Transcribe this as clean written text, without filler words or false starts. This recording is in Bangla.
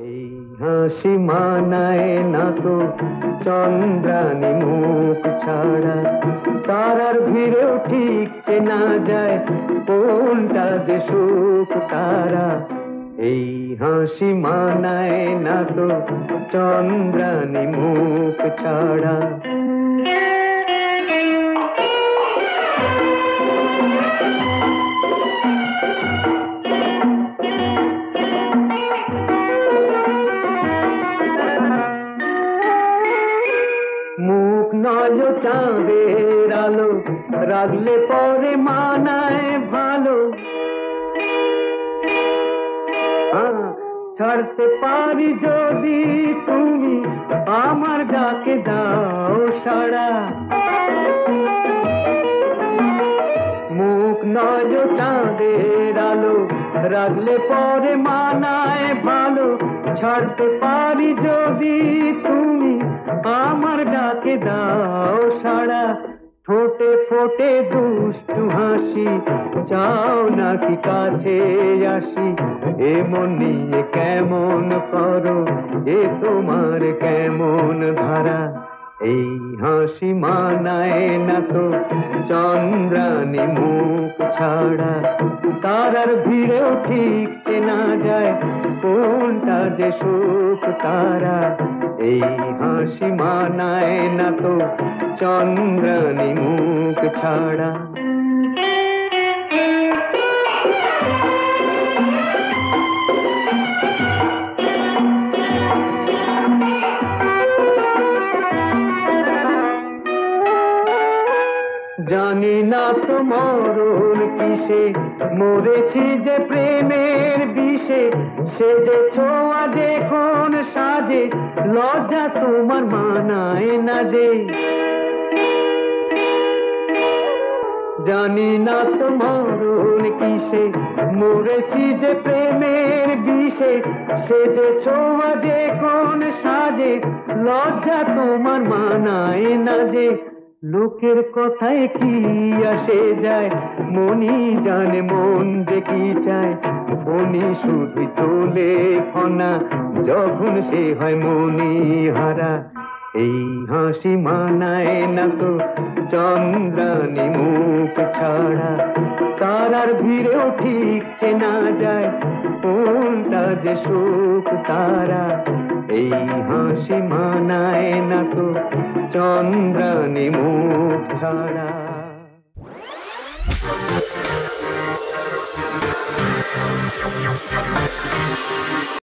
এই হাসি মানায় না তো চন্দ্রানী মুখ ছাড়া, তারার ভিড়েও ঠিক চেনা যায় কোনটা যে সুখ তারা। এই হাসি মানায় না তো চন্দ্রানী মুখ ছাড়া। মুখ নয় চাঁদের আলো, রাগলে পরে মানায় ভালো। ছাড়তে পারি যদি তুমি আমার ডাকে দাও সাড়া। মুখ নয় চাঁদের আলো, রাগলে পরে মানায় ভালো। ছাড়তে পারি যদি তুমি আমার ডাকে দাও সাড়া। ঠোঁটে ফোটে দুষ্টু হাসি, চাও নাকি কাছে আসি। এ মন নিয়ে কেমন করো, এ তোমার কেমন ধারা। এই হাসি মানায় না তো চন্দ্রানী মুখ ছাড়া, তারার ভিড়েও ঠিক চেনা যায় কোনটা যে সুখ তারা। এই হাসি মানায় না তো চন্দ্রানী মুখ ছাড়া। জানি না তো মরণ কিসে, মরেছি যে প্রেমের বিষে। সে যে ছোঁয়া দেখুন সাজে, লজ্জা তোমার মানায় না যে। জানি না তো মরণ কিসে, মরেছি যে প্রেমের বিষে। সে যে ছোঁয়া দেখুন সাজে, লজ্জা তোমার মানায় না যে। লোকের কথায় কি আসে যায়, মনি জানে মন যে কি চায়। মনি শুধু তোলে ফনা, যখন সে হয় মনি হারা। এই হাসি মানায় না তো চন্দ্রানী মুখ ছাড়া, তারার ভিড়েও ঠিক চেনা যায় কোনটা যে সুখ তারা। এই হাসি মানায় না তো চন্দ্রানী মুখ ছাড়া।